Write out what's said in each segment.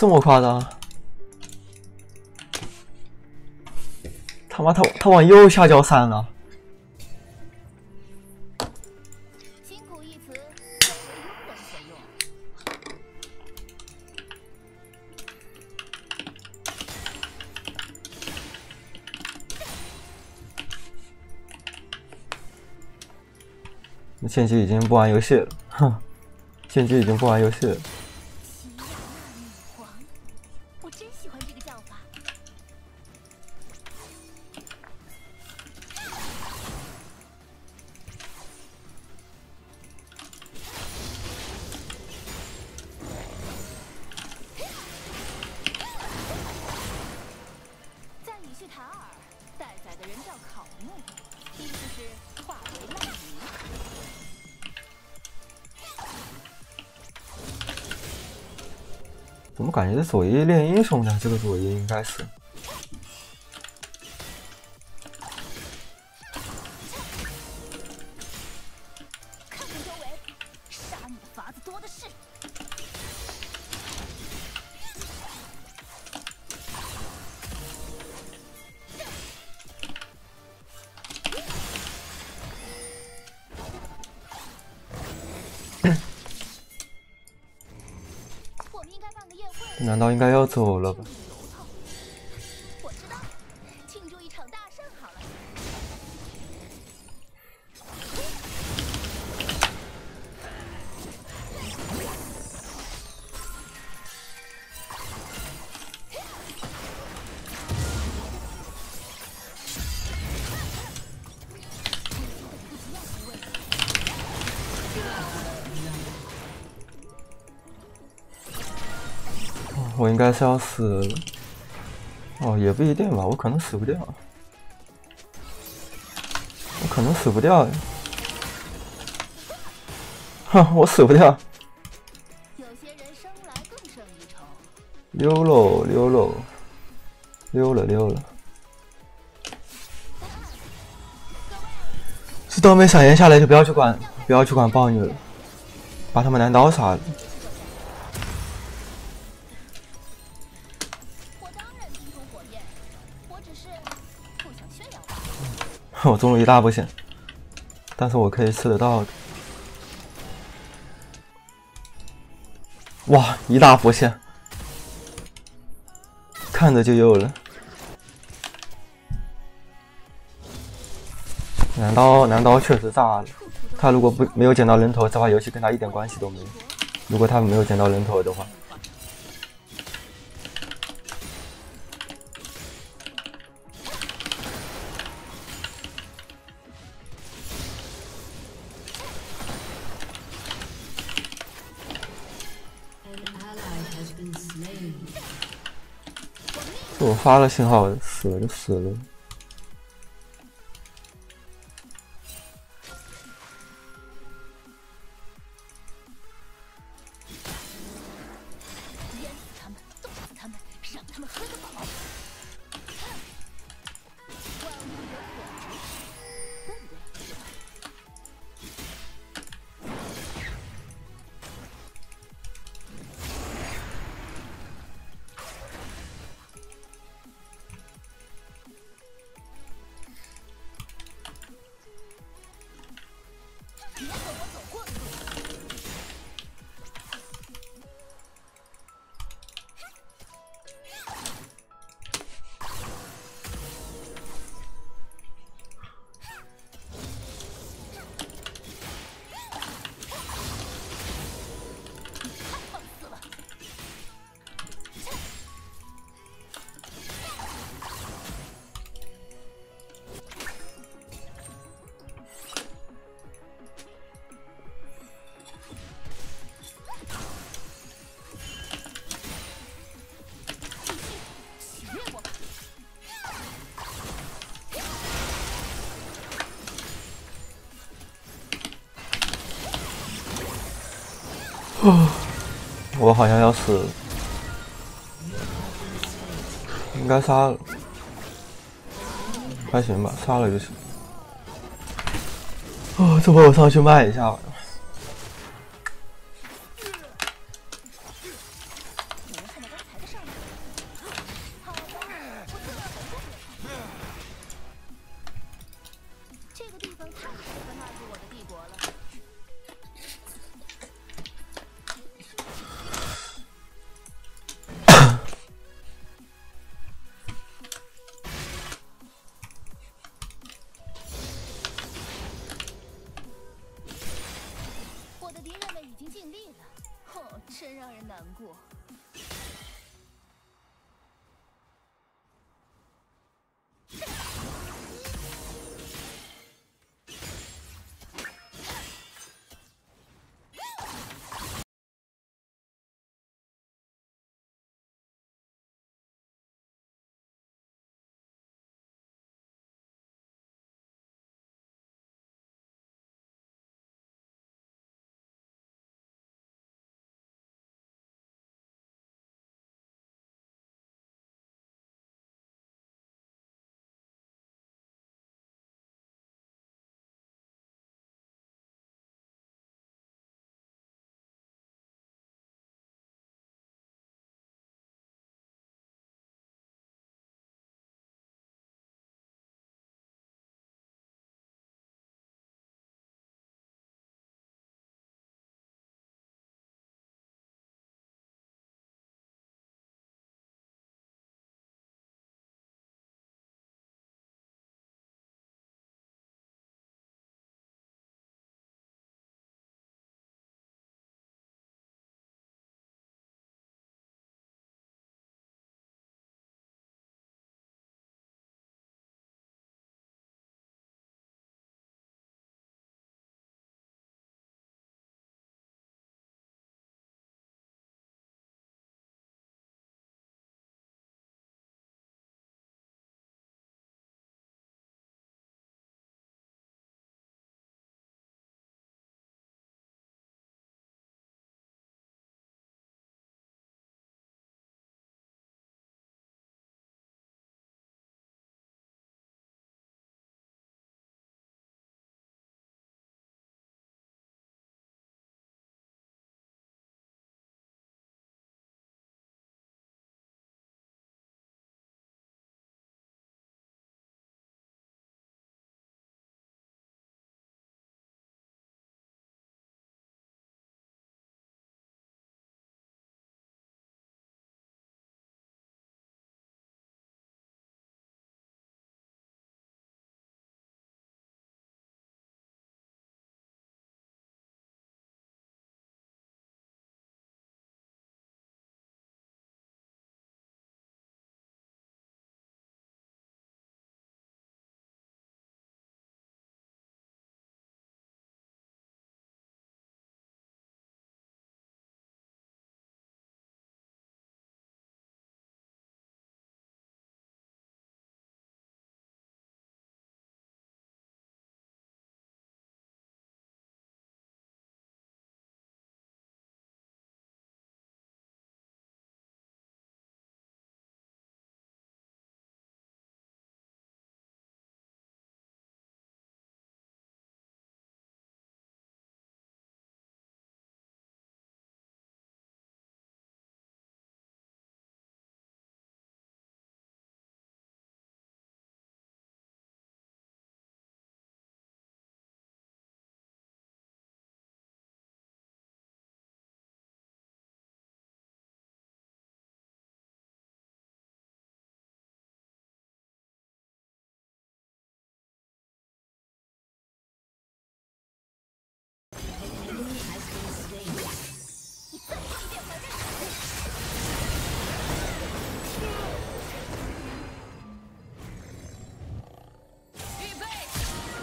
这么夸张？他妈他往右下角闪了。 献祭已经不玩游戏了，哼！献祭已经不玩游戏了。我真喜欢这个叫法。赞里去塔尔，待宰的人叫考木，意思是化为烂泥。 怎么感觉佐伊练英雄呢？这个佐伊应该是。 难道应该要走了吧？我知道，庆祝一场大胜好了。我应该是要死了，哦，也不一定吧，我可能死不掉，我可能死不掉呀，哼，我死不掉。有些人生来更胜一筹。溜喽溜喽，溜了溜了。这刀没闪现下来就不要去管豹女了，把他们男刀杀了。 我中路一大波线，但是我可以吃得到的。哇，一大波线，看着就有了。男刀确实炸了。他如果没有捡到人头，这把游戏跟他一点关系都没有。如果他没有捡到人头的话。 我发了信号，死了就死了。淹死他们，冻死他们，让他们喝个饱。万物有火之势，对不对？我好像要死了，应该杀了，还行吧，杀了就行。啊，这波我上去卖一下吧。让人难过。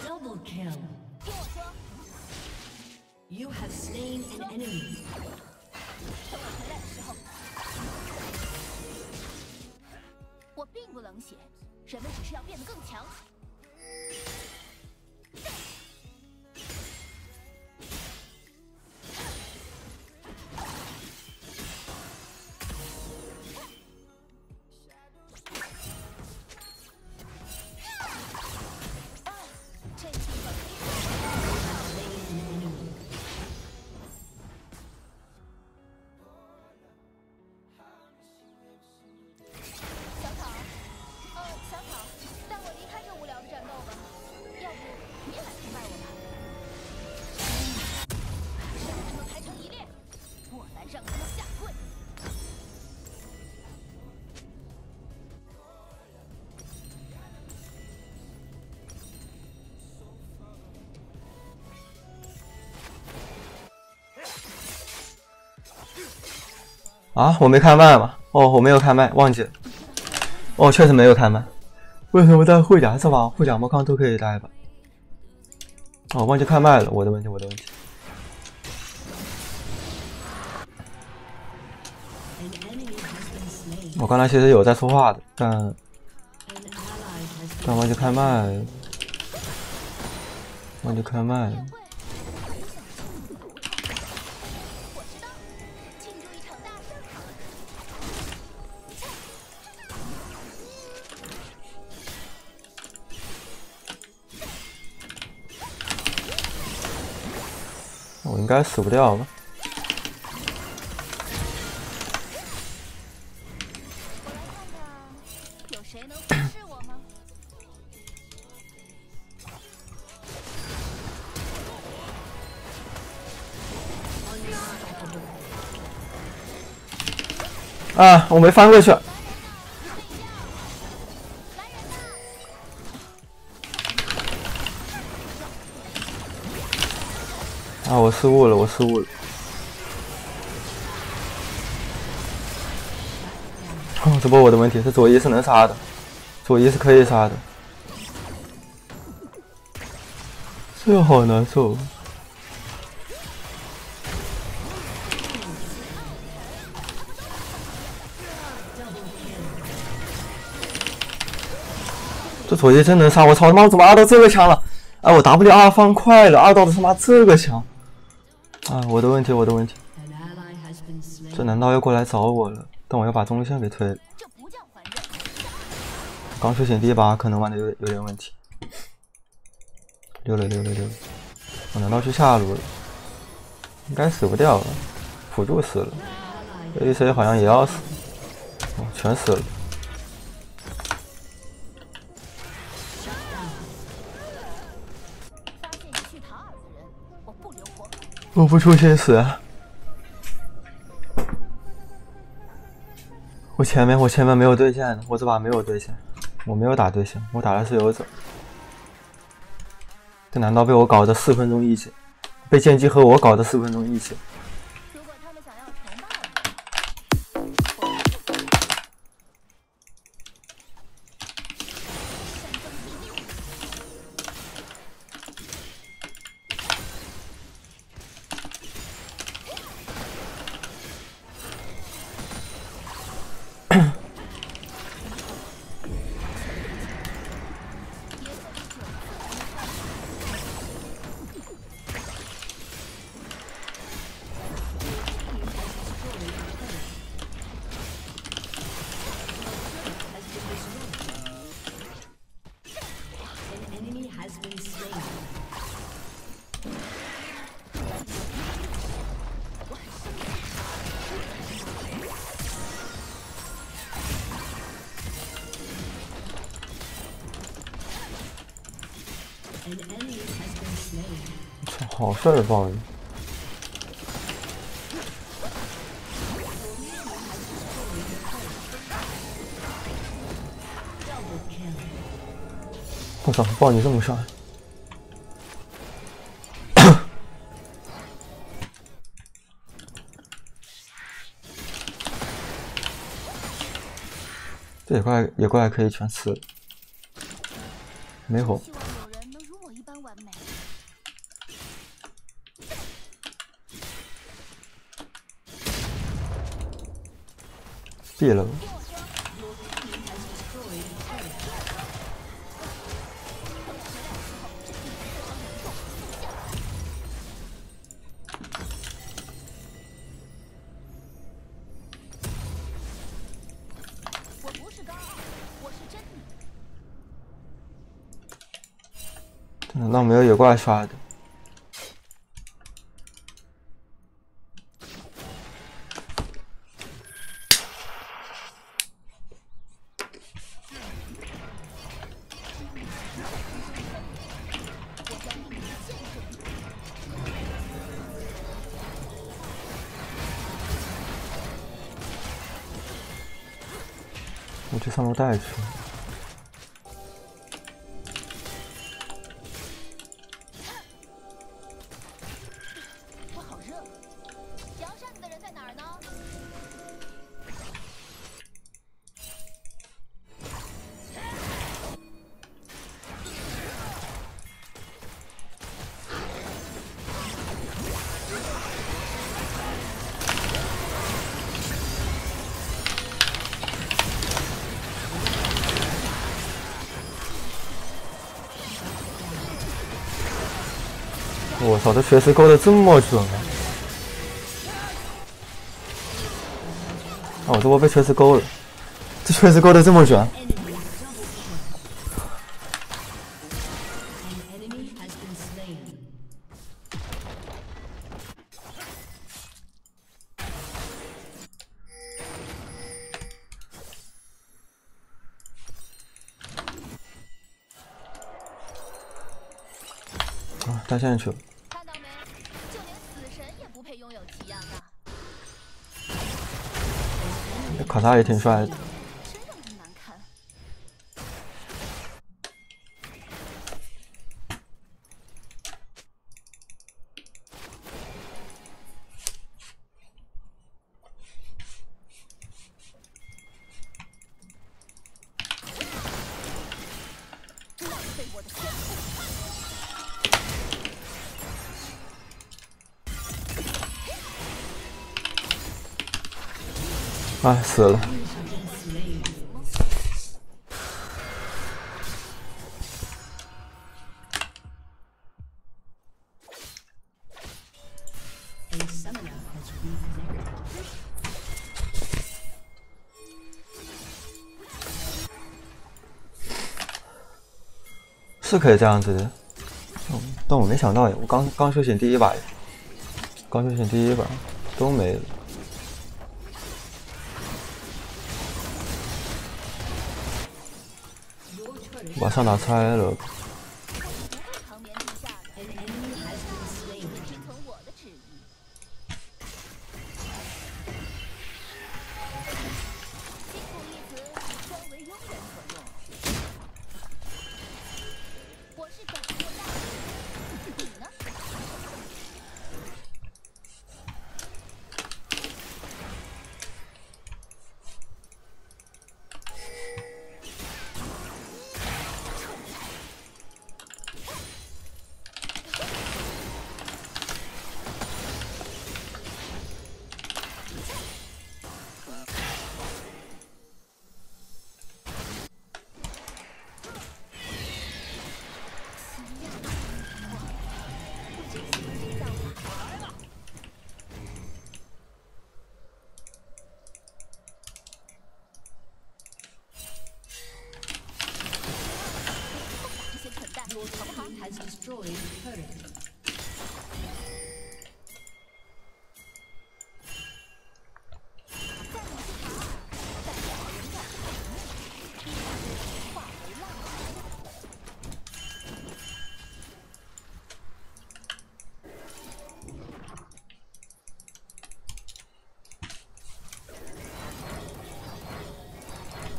Double kill. You have slain an enemy. 我并不冷血，人们只是要变得更强。 小草，想跑，带我离开这无聊的战斗吧。要不你也来。啊，我没开麦吗？哦，我没有开麦，忘记了。哦，确实没有开麦。为什么在护甲是吧？护甲魔抗都可以待吧？哦，忘记开麦了，我的问题。我刚才其实有在说话的，但忘记开麦了，我应该死不掉吧？ 啊！我没翻过去。啊！我失误了。哦，这不我的问题，是佐伊是能杀的，佐伊是可以杀的。这好难受。 这左翼真能杀！我操他妈，我怎么二到这个强了？哎，我 W 2放快了，二到的他妈这个强！哎，我的问题，这难道又过来找我了？但我要把中线给推了。刚出险第一把可能玩的有点问题。溜了！我难道去下路了？应该死不掉了，辅助死了 ，ADC 好像也要死，哦，全死了。 我不出心死，我前面没有对线的，我这把没有对线，我没有打对线，我打的是游走。这难道被我搞的4分钟一起，被剑姬和我搞的4分钟一起？好事儿吧！我操，豹你这么帅！ 这也怪可以全吃，没火。 毙了！我不是高傲，我是真女。这难道没有野怪刷的？ 我去上楼带去。我好热，墙上的人在哪儿呢？我操，这血池勾的这么准啊！啊，我这波被血池勾了，这血池勾的这么准。 带线去了，看到没？就连死神也不配拥有奇样吧？这卡塔也挺帅的，真让人难看。浪费我的天赋！ 哎，死了！是可以这样子的，但我没想到呀！我刚修行第一把，刚修行第一把都没了。 把上塔拆了，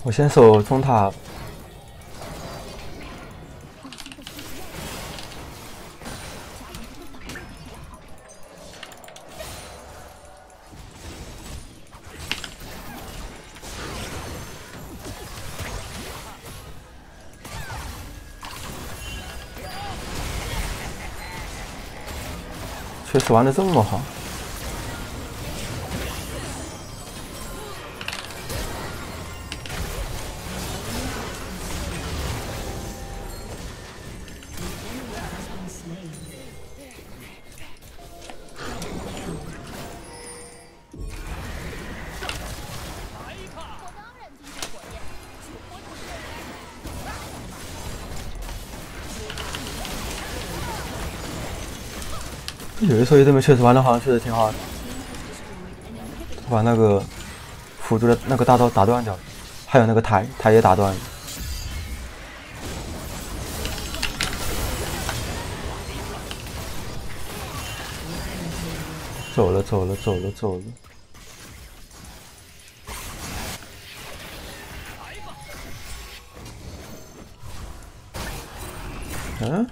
我先守中塔。 确实玩的这么好，有一说一，这边确实玩的好像确实挺好的，把那个辅助的那个大招打断掉了，还有那个台也打断了。 走了。嗯？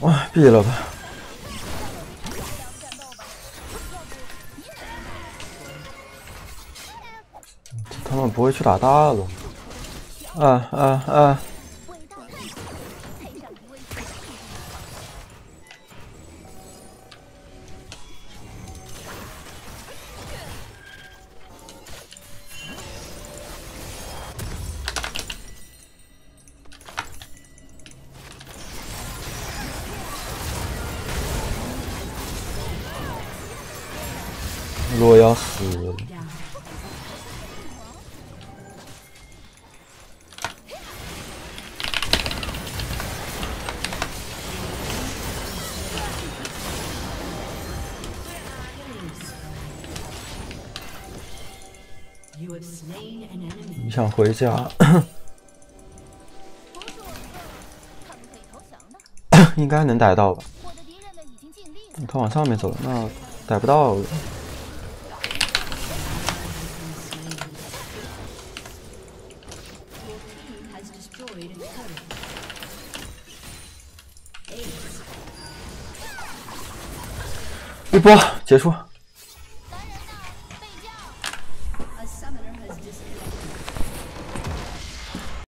哇，毙了吧！他们不会去打大龙，啊！洛要死了。 你想回家？应该能逮到吧？他往上面走了，那逮不到了。一波结束。